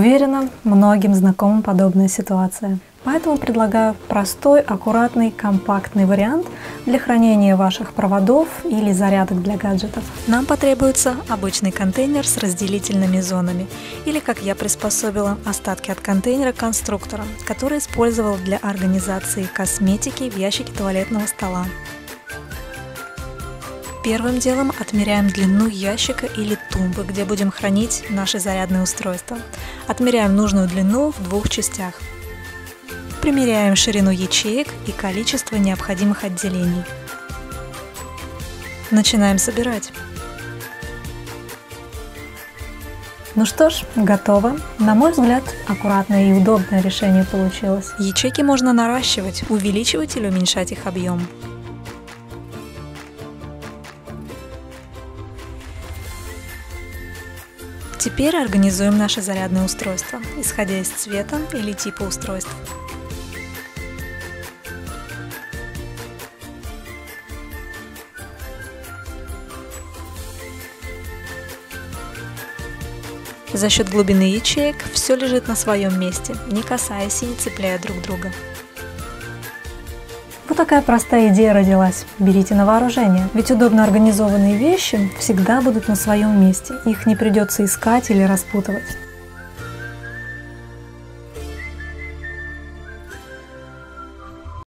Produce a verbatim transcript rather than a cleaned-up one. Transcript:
Уверена, многим знакома подобная ситуация. Поэтому предлагаю простой, аккуратный, компактный вариант для хранения ваших проводов или зарядок для гаджетов. Нам потребуется обычный контейнер с разделительными зонами, или, как я приспособила, остатки от контейнера конструктора, который использовал для организации косметики в ящике туалетного стола. Первым делом отмеряем длину ящика или тумбы, где будем хранить наши зарядные устройства. Отмеряем нужную длину в двух частях. Примеряем ширину ячеек и количество необходимых отделений. Начинаем собирать. Ну что ж, готово. На мой взгляд, аккуратное и удобное решение получилось. Ячейки можно наращивать, увеличивать или уменьшать их объем. Теперь организуем наши зарядные устройства, исходя из цвета или типа устройств. За счет глубины ячеек все лежит на своем месте, не касаясь и не цепляя друг друга. Вот такая простая идея родилась. Берите на вооружение. Ведь удобно организованные вещи всегда будут на своем месте. Их не придется искать или распутывать.